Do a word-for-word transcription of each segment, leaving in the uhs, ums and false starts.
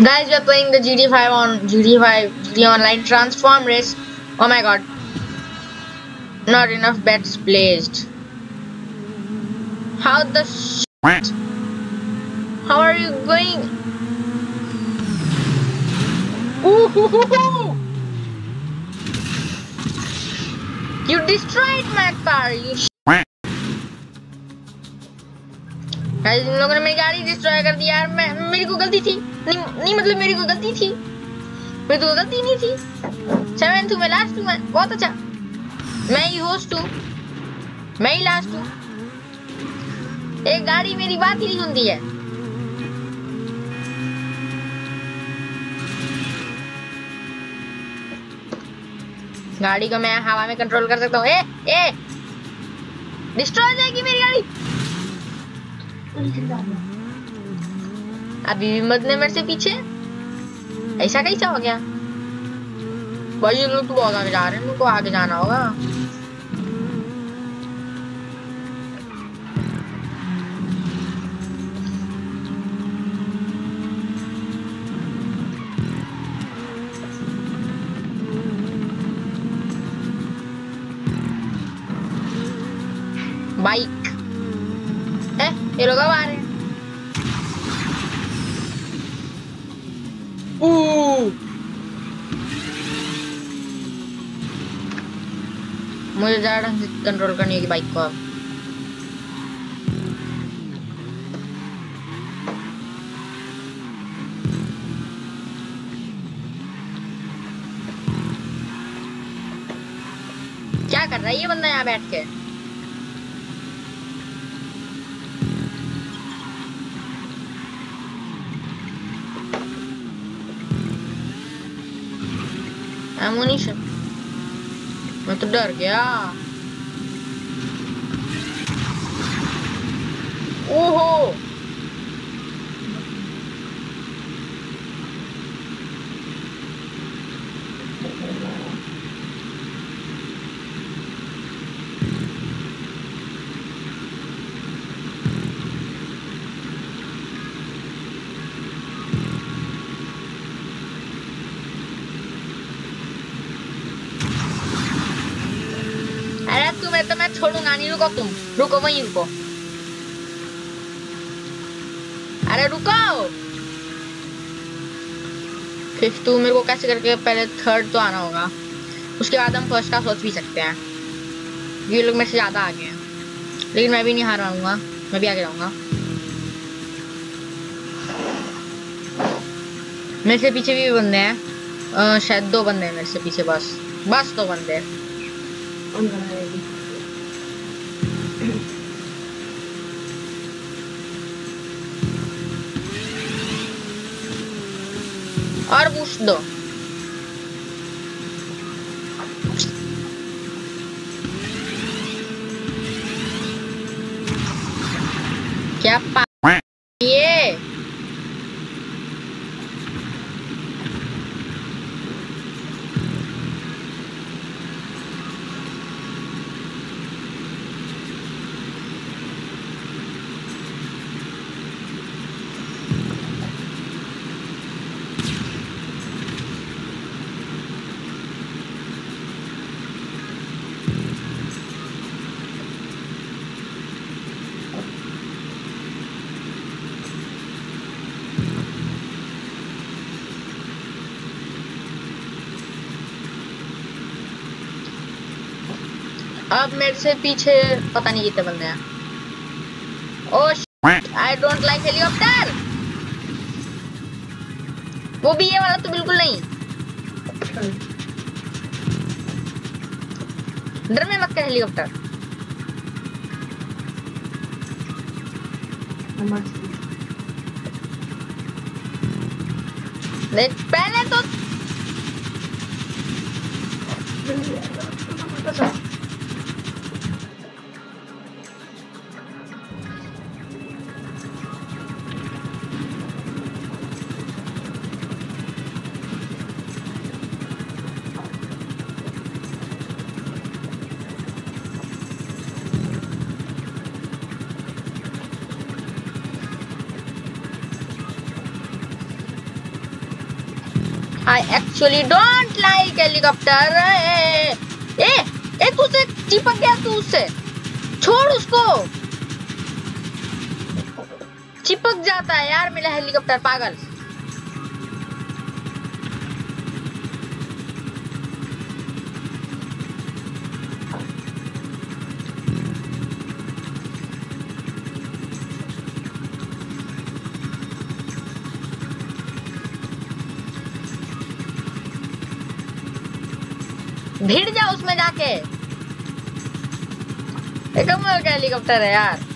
Guys, we are playing the G T A five on G T A five G T A Online Transform Race. Oh my god. Not enough bets placed. How the shit? How are you going? Ooh! You destroyed my car, you shit. Guys, इन लोगों ने मेरी गाड़ी destroy कर दी यार. मैं मेरी को गलती थी नहीं, नहीं मतलब मेरी को गलती थी मेरी को गलती नहीं थी. सेवेंथ में लास्ट हूँ मैं, बहुत अच्छा. मैं ही होस्ट हूँ, मैं ही लास्ट हूँ. एक गाड़ी मेरी बात ही नहीं सुनती है. गाड़ी को मैं हवा में कंट्रोल कर सकता हूँ. ए ए डिस्ट्रॉय हो जाएगी मेरी गाड़ी. अभी भी मत ने मेरे से पीछे. ऐसा कैसा हो गया भाई? ये लोग तो बहुत आगे जा रहे हैं, उनको आगे जाना होगा. बाइक ये लोग आ रहे हैं. मुझे ज़्यादा कंट्रोल करनी होगी बाइक को. अब क्या कर रहा है ये बंदा यहाँ बैठ के? Ammunition. मैं तो डर गया. ओहो तो मैं छोड़ूंगा नहीं. रुको तुम, रुको वहीं रुको. अरे रुको. फिफ्थ तो मेरे को कैसे करके पहले थर्ड तो आना होगा, उसके बाद हम फर्स्ट का सोच भी सकते हैं. ये लोग मेरे से ज्यादा आगे हैं, लेकिन मैं भी नहीं हार पाऊंगा, मैं भी आगे रहूंगा. मेरे से पीछे भी बंदे हैं, शायद दो बंदे हैं मेरे से पीछे. बस बस दो बंदे. और पूछ दो. क्या ये अब मेरे से पीछे पता नहीं कितने बंदे हैं. Oh shit, I don't like helicopter. वो भी ये वाला तो बिल्कुल नहीं. डर में मत कर हेलीकॉप्टर. देख पहले तो I actually don't like helicopter. ए ए ए तू से चिपक गया, तू उससे छोड़, उसको चिपक जाता है यार मेरा हेलीकॉप्टर, पागल। भिड़ जा उसमें जाके, एकदम का हेलीकॉप्टर है यार।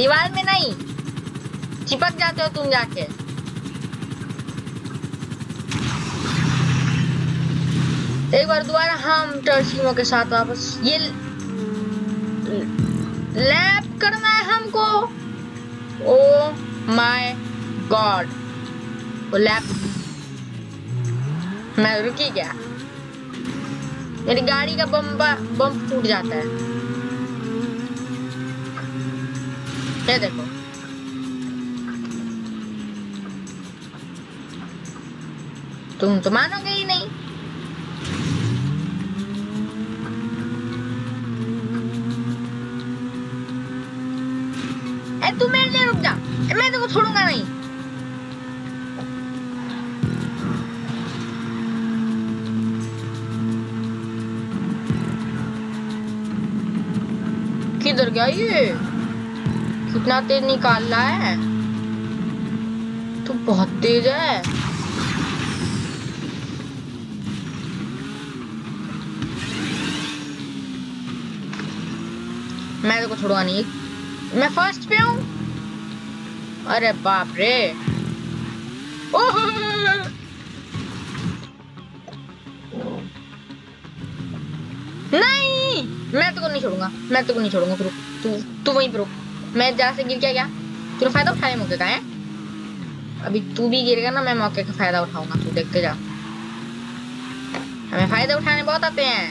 दीवार में नहीं चिपक जाते हो तुम जाके। एक बार दोबारा हम टर्सिमो के साथ वापस ये लैप करना है हमको। ओ माय गॉड, वो लैप मैं रुकी गया, मेरी गाड़ी का बम्बा बम्प टूट जाता है। ये देखो तुम तो मानोगे ही नहीं। ए तू मेरे लिए रुक जा, मैं तेरे को छोड़ूंगा नहीं। किधर गया ये, कितना तेज निकाल रहा है तू, बहुत तेज है। मैं तेरे को छोड़ूंगा नहीं, मैं फर्स्ट पे हूं। अरे बाप रे, ओह नहीं, मैं तेरे को नहीं छोड़ूंगा, मैं तेरे को नहीं छोड़ूंगा। रुक तू तू वहीं पे रुक, मैं जहाँ से गिर गया क्या, तूने फायदा उठाया मौके का है। अभी तू भी गिरेगा ना, मैं मौके का फायदा उठाऊंगा, तू देखते जा। हमें फायदा उठाने बहुत आते हैं।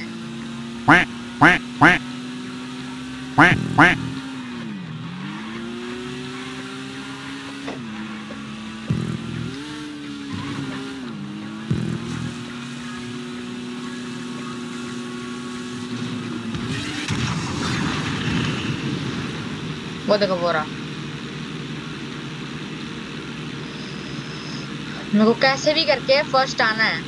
वो देखो बोरा, मेरे को कैसे भी करके फर्स्ट आना है।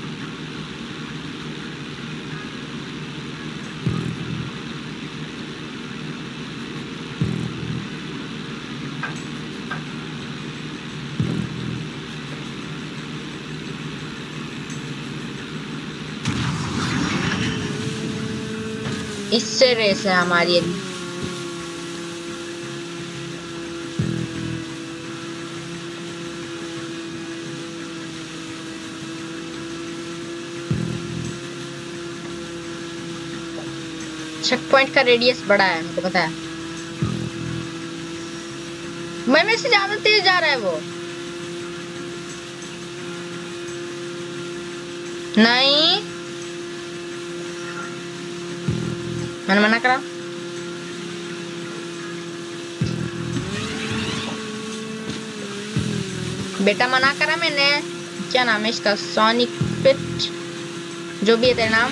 इससे रेस है हमारी अभी। चेक पॉइंट का रेडियस बड़ा है, मुझे पता है। मैं मेरे से ज्यादा तेज जा रहा है वो। नहीं मैंने मना करा, बेटा मना करा मैंने। क्या नाम है इसका, सोनिक पिट जो भी है तेरा नाम,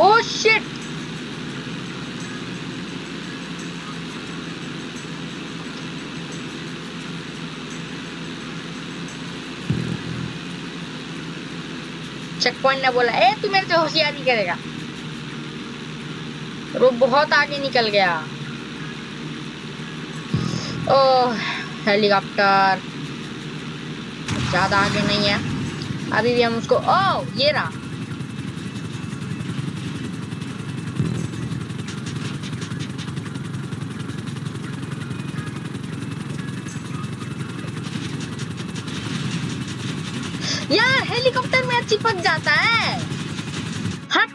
Oh shit! चेकपॉइंट ने बोला, ए तू मेरे से होशियारी करेगा। वो बहुत आगे निकल गया। ओह हेलीकॉप्टर ज़्यादा आगे नहीं है, अभी भी हम उसको, ओह ये रहा। यार हेलीकॉप्टर में चिपक जाता है। हाँ,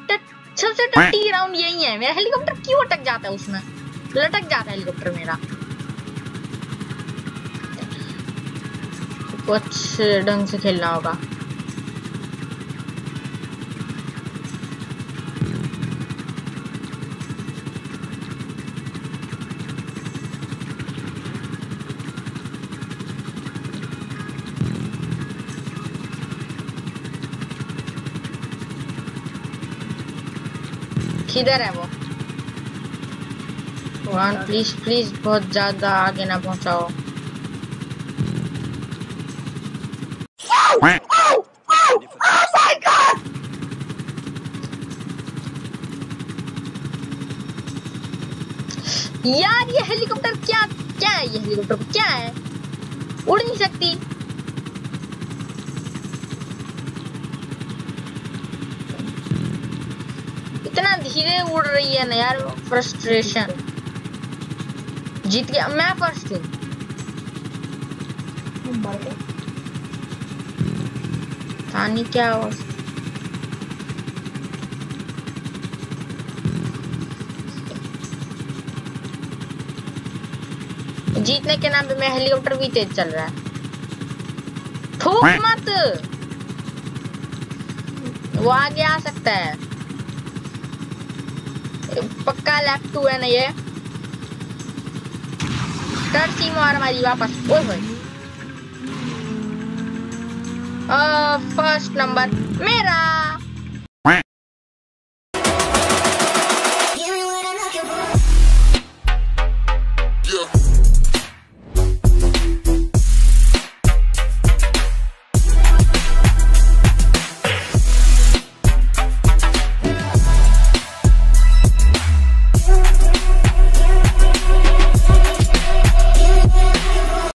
सबसे टट्टी राउंड यही है। मेरा हेलीकॉप्टर क्यों अटक जाता है उसमें, लटक जाता है हेलीकॉप्टर मेरा। कुछ ढंग से खेलना होगा। किधर है वो भगवान, प्लीज प्लीज बहुत ज्यादा आगे ना पहुंचाओ। यार ये हेलीकॉप्टर क्या क्या है, ये हेलीकॉप्टर क्या है, उड़ नहीं सकती। इतना धीरे उड़ रही है ना यार, फ्रस्ट्रेशन। जीत गया मैं, फर्स्ट हूँ। पानी क्या हो, जीतने के नाम पे मेरा हेलीकॉप्टर भी तेज चल रहा है। थूक मत, वो आगे आ सकता है पक्का। लेफ्ट टू है ना ये, टर्सी मार हमारी वापस। ओए भाई फर्स्ट नंबर मेरा।